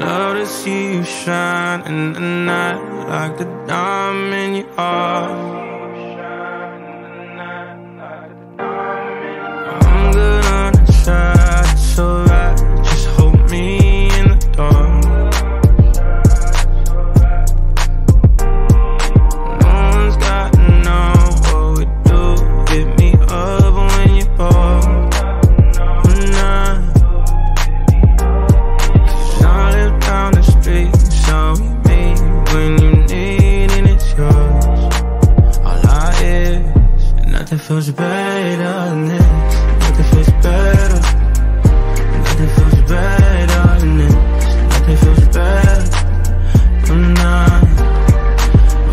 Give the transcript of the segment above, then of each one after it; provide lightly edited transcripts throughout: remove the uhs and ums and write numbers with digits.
Love to see you shine in the night like the diamond you are. I'm good on the side, it's alright. Just hold me in the dark. No one's gotta know what we do. Hit me up when you're bored. Show me when you need and it's yours. All I is, nothing feels better than this. Nothing feels better. Nothing feels better than this. Nothing feels better. I'm not.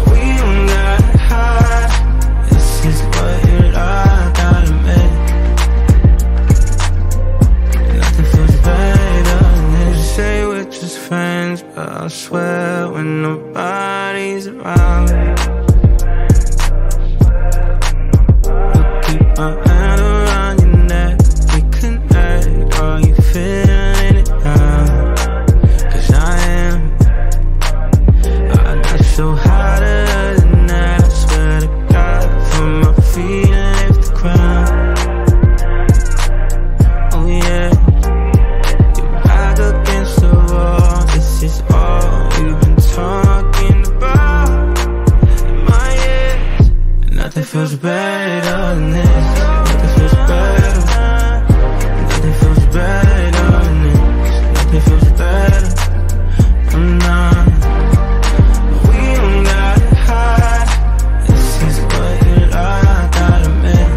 We don't gotta hide. This is what you like, gotta admit. Nothing feels better than this. Say we're just friends, but I swear when nobody's around, I'll keep my hand around your neck. We connect, are you feeling it now? Cause I am. I got so hotter than that. I swear to God, from my feet and lift the ground. It's all we've been talking about in my ears. Nothing feels better than this. Nothing feels better. Nothing feels better than this. Nothing feels better. I'm not. We don't gotta hide. This is what you like, gotta admit.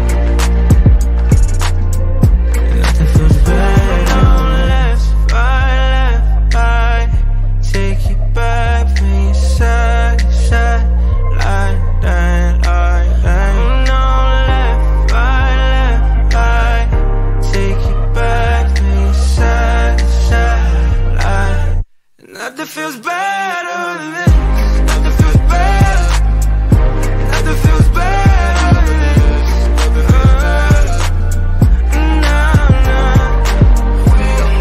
Nothing feels better. Down, left, right. Take you back from your side, lie. No, left, right. Take you back from your side, lie. Nothing feels better than this. Nothing feels better. Nothing feels better.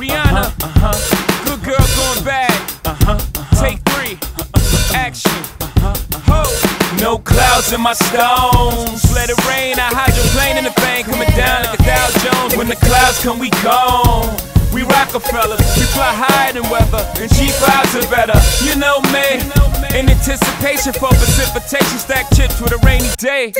Rihanna, good girl going bad. Take three, action. No clouds in my stones. Let it rain, I hydroplane in the fan. Coming down like a Dow Jones. When the clouds come, we gone. We Rockefellers, we fly higher than weather, and G5s are better. You know me, in anticipation for precipitation, stack chips with a rainy day.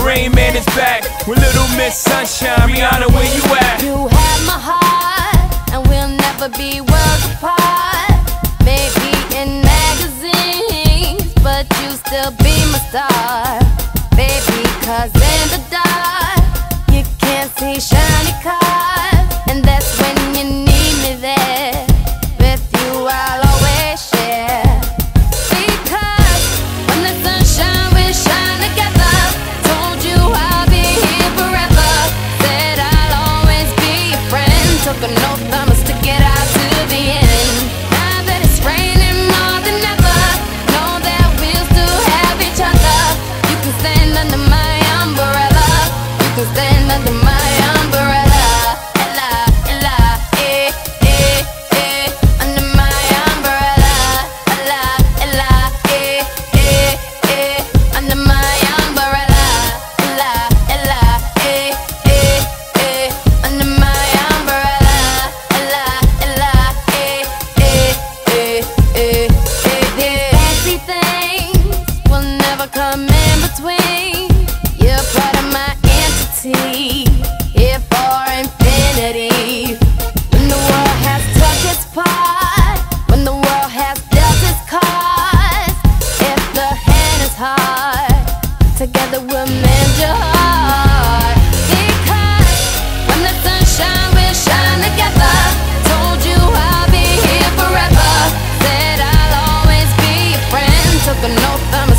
Rain Man is back with Little Miss Sunshine. Rihanna, where you at? You have my heart, and we'll never be worlds apart. Maybe in magazines, but you still be my star. Baby, cause in the dark, you can't see shiny cars. And that's when you need me there. With you, I'll always share. No thumbs to get out to the end. Now that it's raining more than ever, know that we'll still have each other. You can stand under my umbrella. up and no thumb.